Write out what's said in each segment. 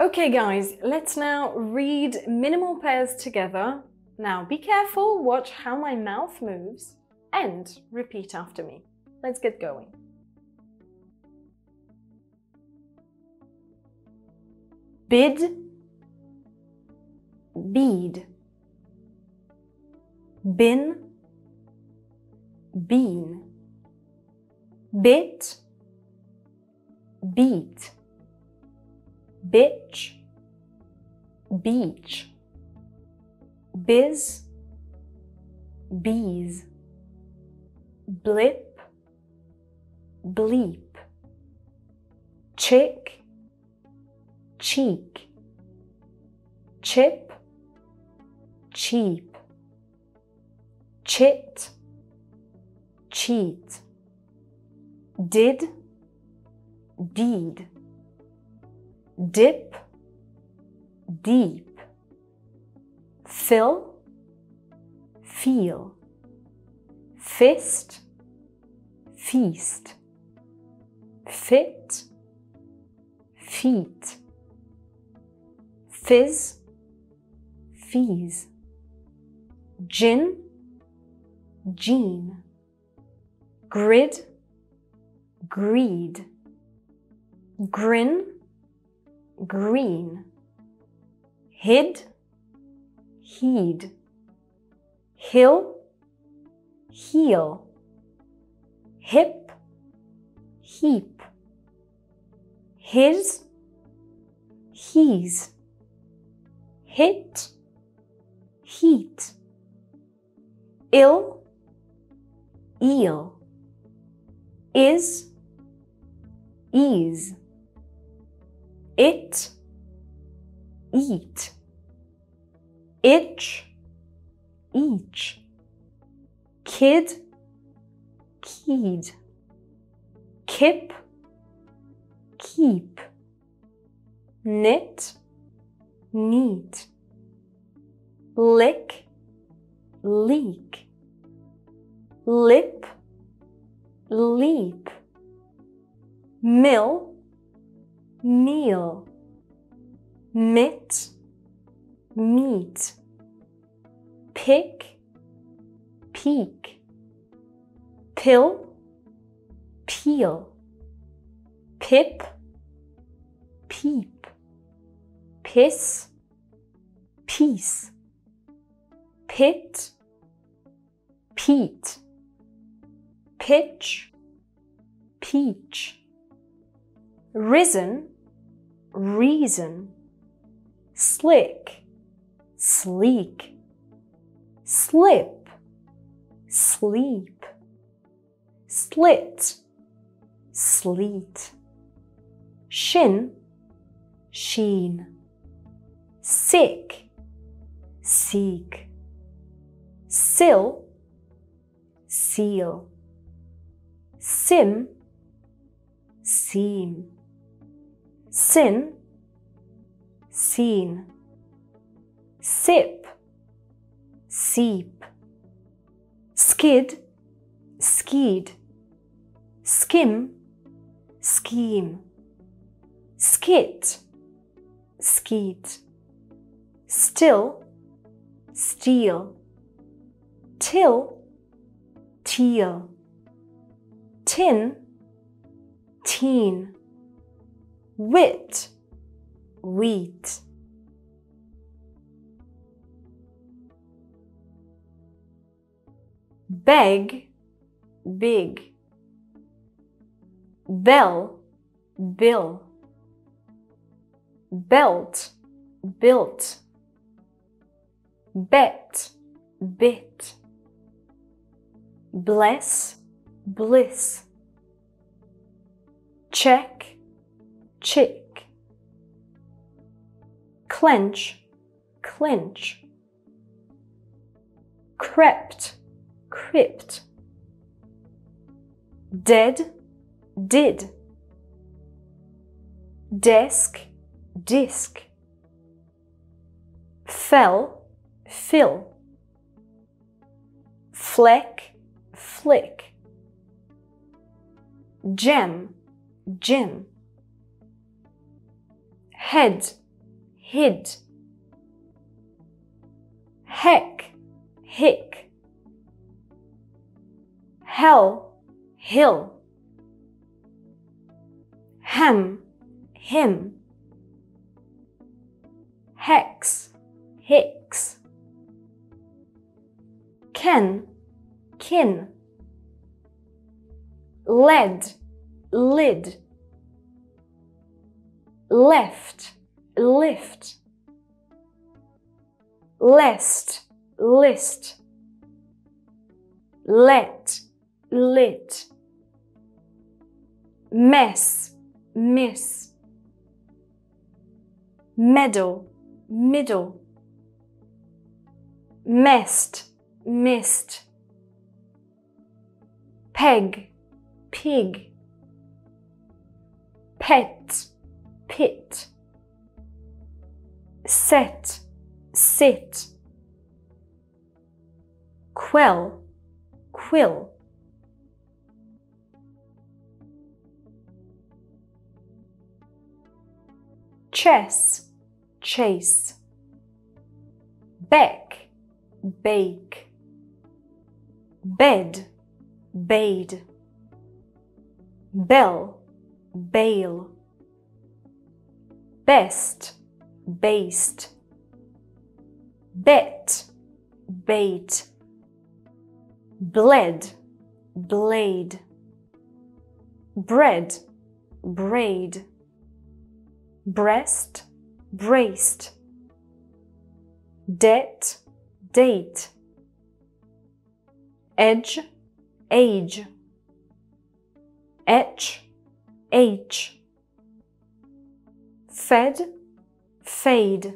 Okay guys, let's now read minimal pairs together. Now be careful, watch how my mouth moves and repeat after me. Let's get going. Bid, bead. Bin, bean. Bit, beat. Bitch, beach. Biz, bees. Blip, bleep. Chick, cheek. Chip, cheap. Chit, cheat. Did, deed. Dip, deep. Fill, feel. Fist, feast. Fit, feet. Fizz, fees. Gin, gene. Grid, greed. Grin, green. Hid, heed. Hill, heel. Hip, heap. His, he's. Hit, heat. Ill, eel. Is, ease. It, eat. Itch, each. Kid, keyed. Kip, keep. Knit, neat. Lick, leak. Lip, leap. Mill, meal. Mit, meat. Pick, peak. Pill, peel. Pip, peep. Piss, peace. Pit, peat. Pitch, peach. Risen, reason. Slick, sleek. Slip, sleep. Slit, sleet. Shin, sheen. Sick, seek. Sill, seal. Sim, seam. Sin, seen. Sip, seep. Skid, skied. Skim, scheme. Skit, skeet. Still, steal. Till, teal. Tin, teen. Wit, wheat. Beg, big. Bell, bill. Belt, built. Bet, bit. Bless, bliss. Check, chick. Clench, clinch. Crept, crypt. Dead, did. Desk, disc. Fell, fill. Fleck, flick. Gem, gym. Head, hid. Heck, hick. Hell, hill. Hem, him. Hex, hicks. Ken, kin. Led, lid. Left, lift. Lest, list. Let, lit. Mess, miss. Meddle, middle. Messed, missed. Peg, pig. Pet, pit. Set, sit. Quell, quill. Chess, chase. Beck, bake. Bed, bade. Bell, bail. Best, based. Bet, bait. Bled, blade. Bread, braid. Breast, braced. Debt, date. Edge, age. Etch, h. Fed, fade.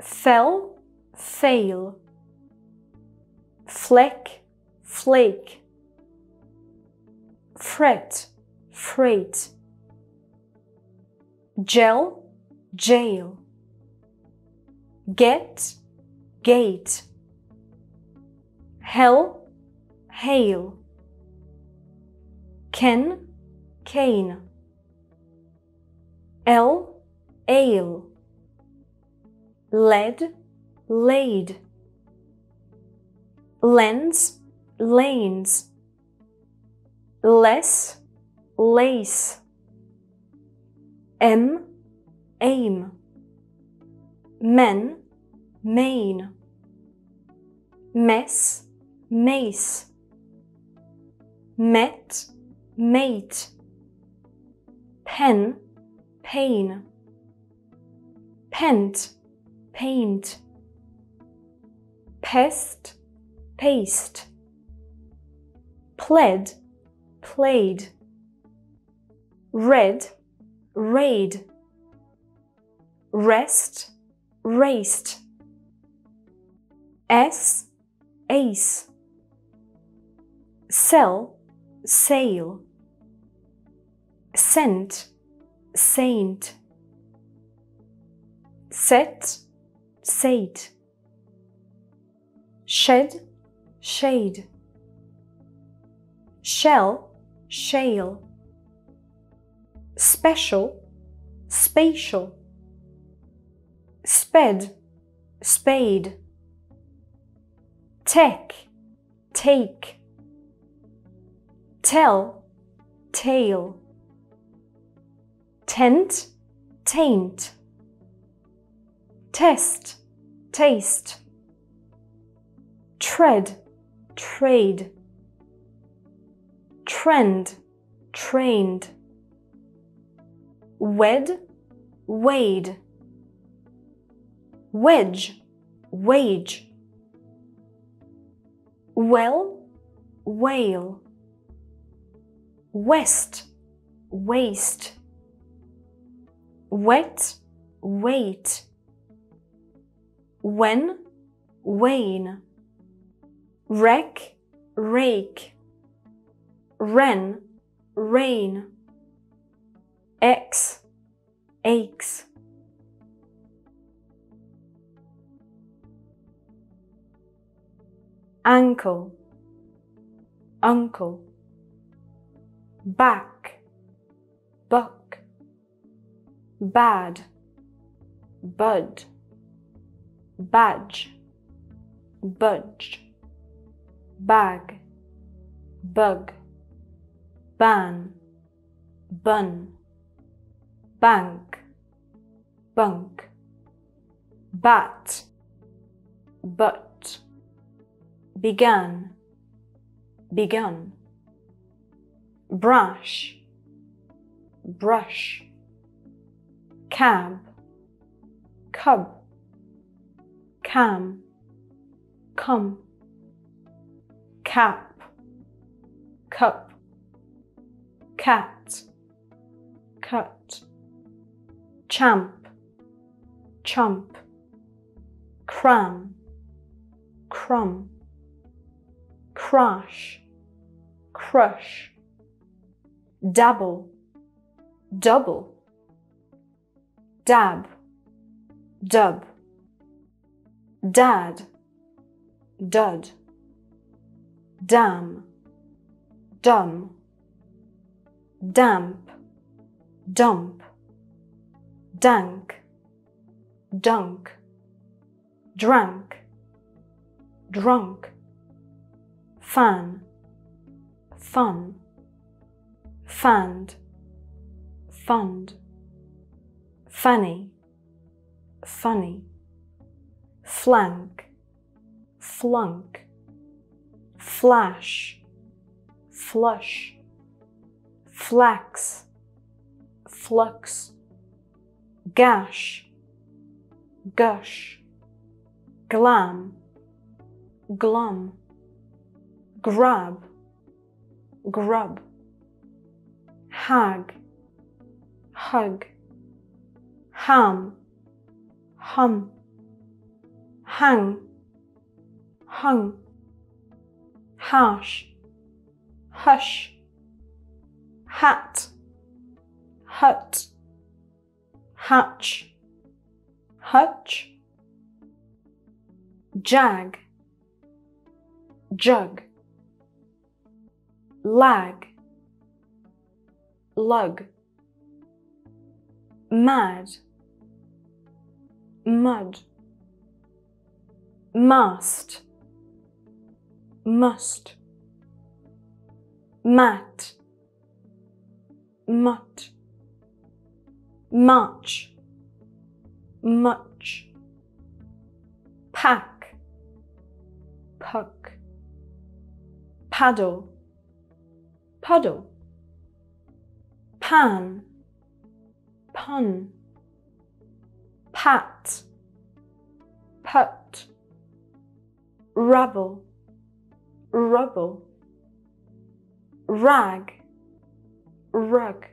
Fell, fail. Fleck, flake. Fret, freight. Gel, jail. Get, gate. Hell, hail. Ken, cane. El, ale. Led, laid. Lens, lanes. Less, lace. M, aim. Men, main. Mess, mace. Met, mate. Pen, pain. Pent, paint. Pest, paste. Pled, played. Red, raid. Rest, raced. S, ace. Sell, sail. Sent, saint. Set, sate. Shed, shade. Shell, shale. Special, spatial. Sped, spade. Tech, take. Tell, tail. Tent, taint. Test, taste. Tread, trade. Trend, trained. Wed, wade. Wedge, wage. Well, whale. West, waste. Wet, wait. When, wane. Wreck, rake. Ren, rain. X, aches. Ankle, uncle. Back, buck. Bad, bud, badge, budge, bag, bug, ban, bun, bank, bunk, bat, but, began, begun, branch, brush, cab, cub, cam, come, cap, cup, cat, cut, champ, chump, cram, crumb, crash, crush, dabble, double, dab, dub, dad, dud, dam, dumb, damp, dump, dank, dunk, drank, drunk, fan, fun, fanned, fund, fanny, funny, flank, flunk, flash, flush, flax, flux, gash, gush, glam, glum, grab, grub, hag, hug, ham, hum, hang, hung, hash, hush, hat, hut, hatch, hutch, jag, jug, lag, lug, mad, mud, mast, must, mat, mutt, march, much, pack, puck, paddle, puddle, pan, pun, pat, put, rabble, rubble, rag, rug,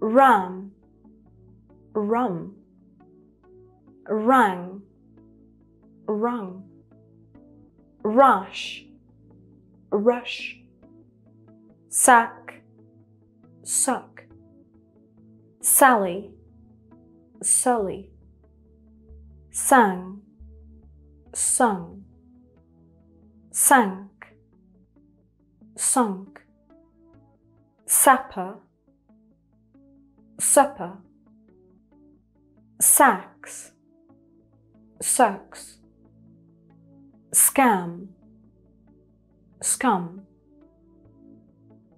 ram, rum, rang, rung, rash, rush, sack, suck, sally, sully, sang, sung, sank, sunk, sapper, supper, sacks, sucks, scam, scum,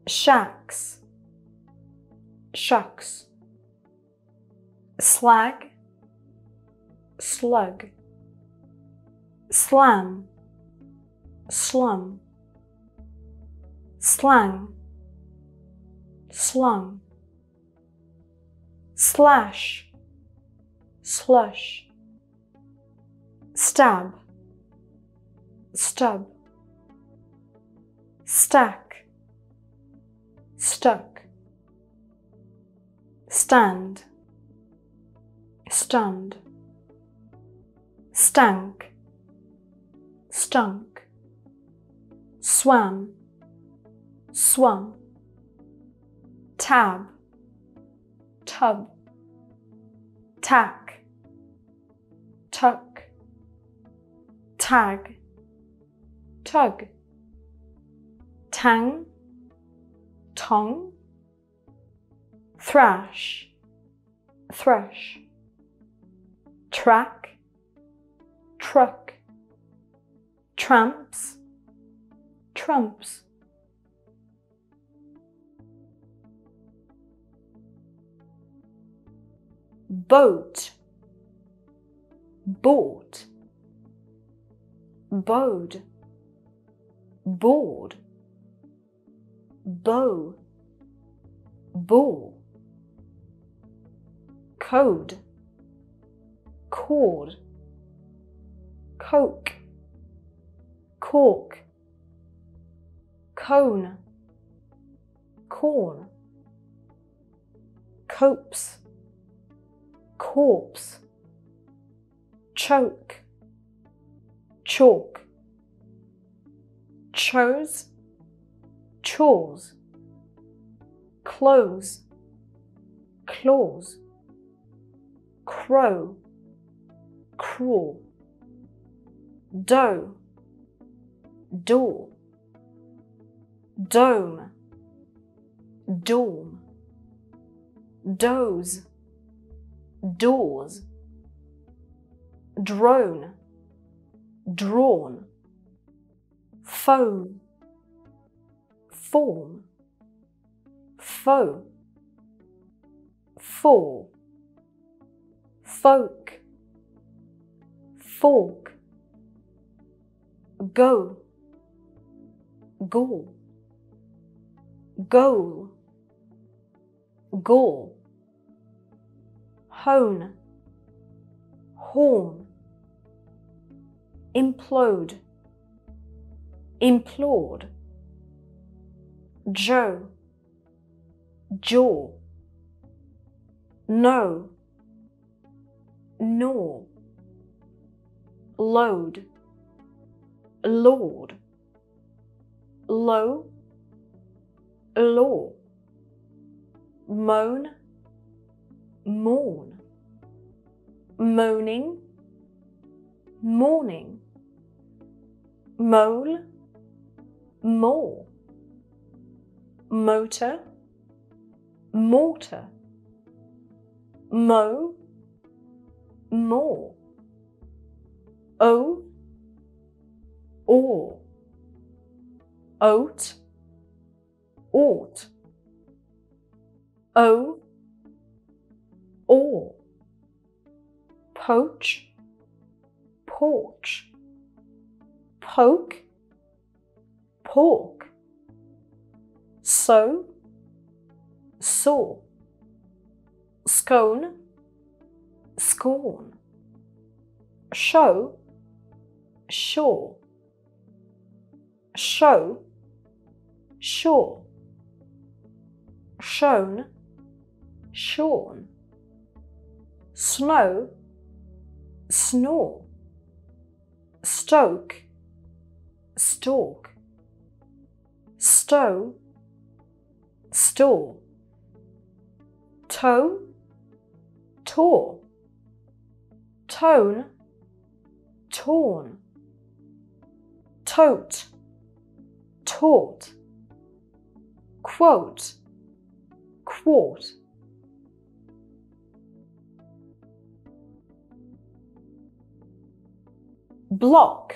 shacks, shucks, slag, slug, slam, slum, slang, slung, slash, slush, stab, stub, stack, stuck, stand, stunned, stank, stunk, swam, swung, tab, tub, tack, tuck, tag, tug, tang, tongue, thrash, thrush, track, truck, tramps, trumps. Boat, bought, bowed, bored, bow, ball. Code, cord, coke, cork, cone, corn, copes, corpse, choke, chalk, chose, chores, close, claws, crow, crawl, dough, door, dome, dorm, doze, doors, drone, drawn, phone, form, foe, fall, folk, fork, go, gall, goal, gall, hone, horn, implode, implored, Joe, jaw, no, gnaw, load, lord, low, law, moan, mourn, moaning, morning, mole, mole, motor, mortar, mow, more, o, or, oat, ought, o, or, poach, porch, poke, pork, sow, saw, scone, scorn, show, shaw, show, shaw, shown, shorn, snow, snore, stoke, stalk, stow, store, toe, tore, tone, torn, tote, taught, quote, quart. Block,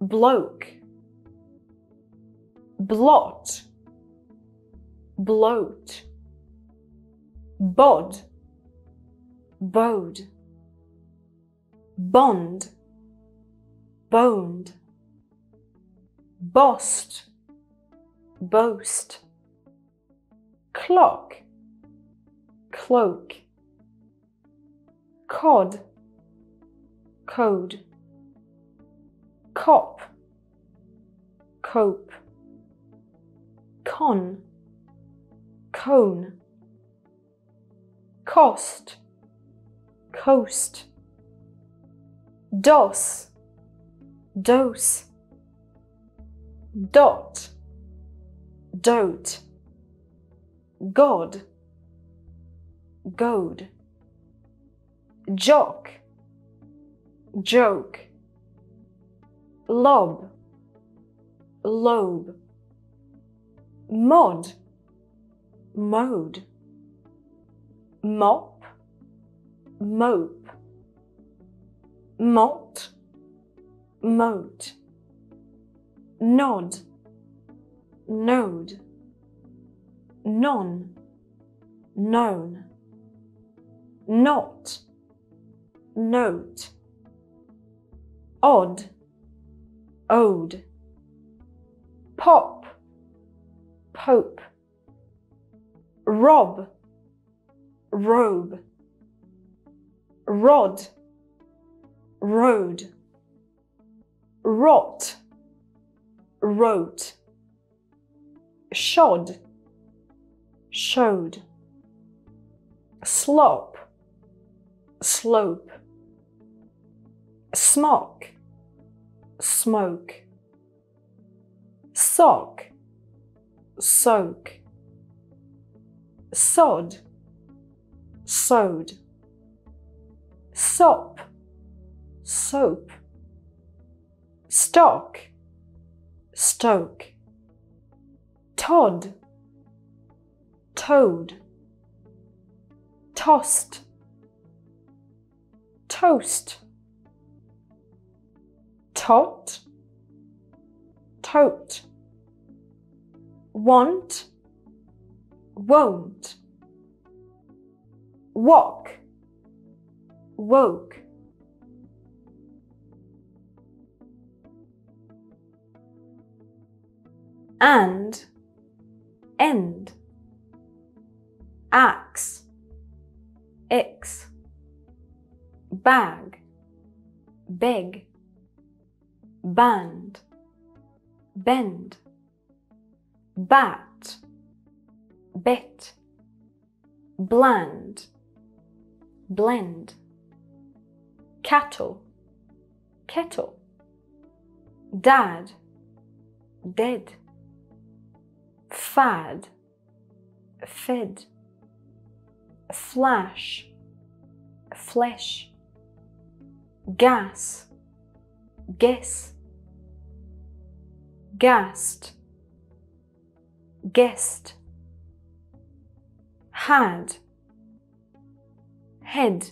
bloke, blot, bloat, bod, bowed, bond, boned, bossed, boast, clock, cloak, cod, code, cop, cope, con, cone, cost, coast, dos, dose, dot, dote, god, goad, jock, joke, lob, lobe, mod, mode, mop, mope, malt, moat, nod, node, non, known, not, note, odd, ode, pop, pope, rob, robe, rod, road, rot, wrote, shod, showed, slop, slope, smock, smoke, sock, soak, sod, sewed, sop, soap, stock, stoke, Todd, toad, tossed, toast, tot, tote, want, won't, walk, woke. And, end, axe, X, bag, beg, band, bend, bat, bet, bland, blend, cattle, kettle, dad, dead, fad, fed, flash, flesh, gas, guess, gassed, guessed, had, head,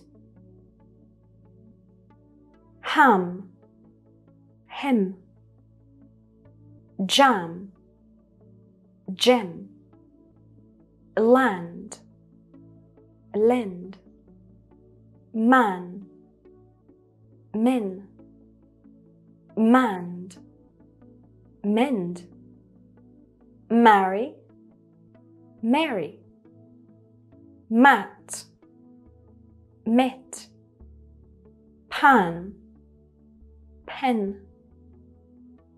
ham, hem, jam, gem, land, lend, man, men, manned, mend, marry, merry, mat, met, pan, pen,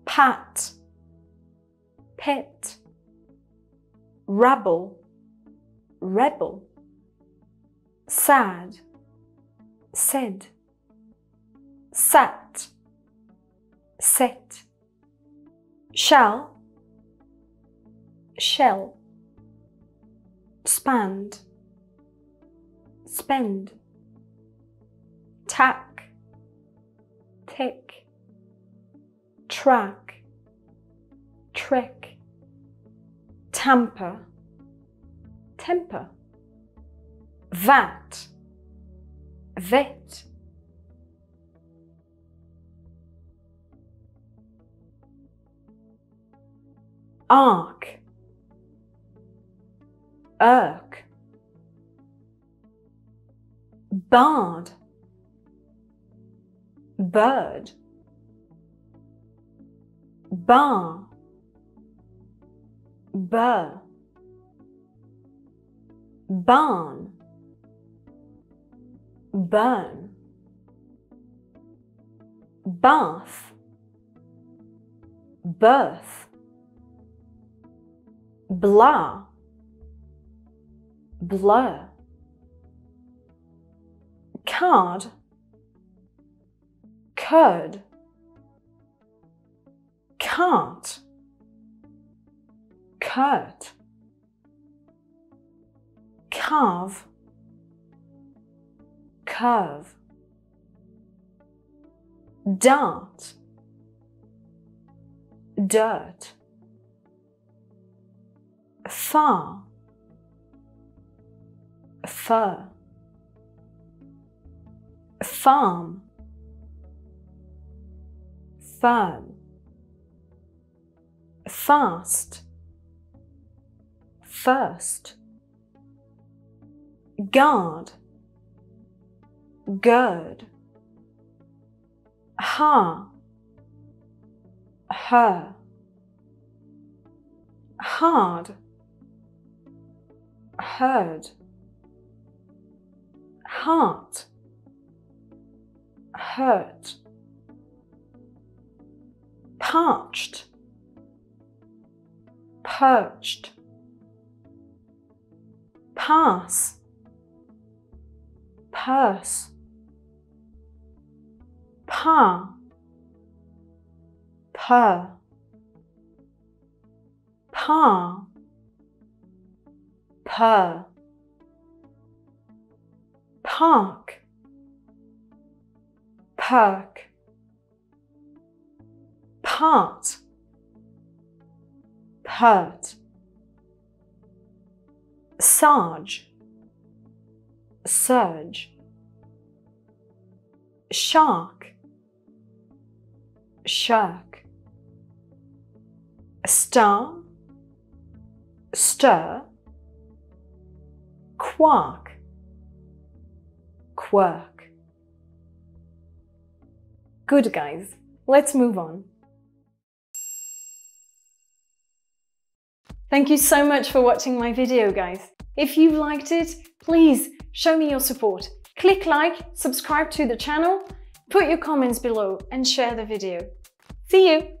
pat, pet, rabble, rebel, sad, said, sat, set, shall, shell, spanned, spend, tack, tick, track, trek, tamper, temper, vat, vet. Arc, irk, bard, bird, bar, burr, barn, burn, bath, birth, blah, blur, card, curd, cart, curt, carve, curve, dart, dirt, far, fur, farm, firm, fast, first, guard, gird, ha, her, hard, heard, heart, hurt, parched, perched, pass, purse, par, per, par, per, park, perk, part, pert, sarge, surge, shark, shirk, star, stir, quark, quirk. Good guys, let's move on. Thank you so much for watching my video, guys. If you liked it, please show me your support. Click like, subscribe to the channel, put your comments below and share the video. See you!